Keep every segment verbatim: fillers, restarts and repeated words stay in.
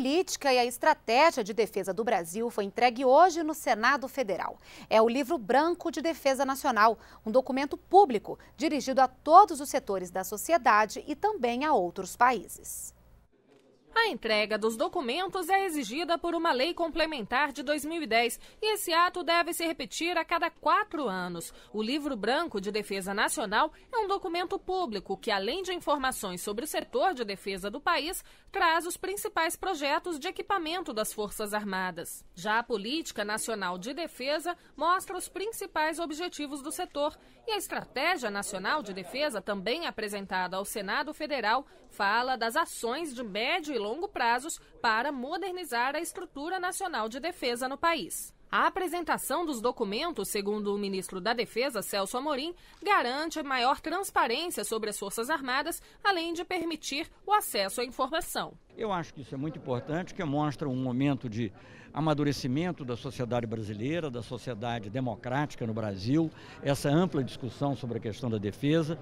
política e a estratégia de defesa do Brasil foi entregue hoje no Senado Federal. É o Livro Branco de Defesa Nacional, um documento público dirigido a todos os setores da sociedade e também a outros países. A entrega dos documentos é exigida por uma lei complementar de dois mil e dez e esse ato deve se repetir a cada quatro anos. O Livro Branco de Defesa Nacional é um documento público que, além de informações sobre o setor de defesa do país, traz os principais projetos de equipamento das Forças Armadas. Já a Política Nacional de Defesa mostra os principais objetivos do setor e a Estratégia Nacional de Defesa, também apresentada ao Senado Federal, fala das ações de médio e longo longo prazos para modernizar a estrutura nacional de defesa no país. A apresentação dos documentos, segundo o ministro da Defesa, Celso Amorim, garante maior transparência sobre as Forças Armadas, além de permitir o acesso à informação. Eu acho que isso é muito importante, que mostra um momento de amadurecimento da sociedade brasileira, da sociedade democrática no Brasil, essa ampla discussão sobre a questão da defesa.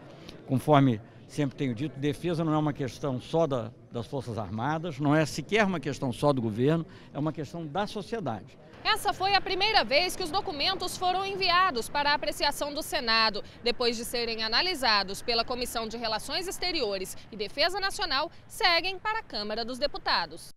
Conforme sempre tenho dito, defesa não é uma questão só da, das Forças Armadas, não é sequer uma questão só do governo, é uma questão da sociedade. Essa foi a primeira vez que os documentos foram enviados para a apreciação do Senado. Depois de serem analisados pela Comissão de Relações Exteriores e Defesa Nacional, seguem para a Câmara dos Deputados.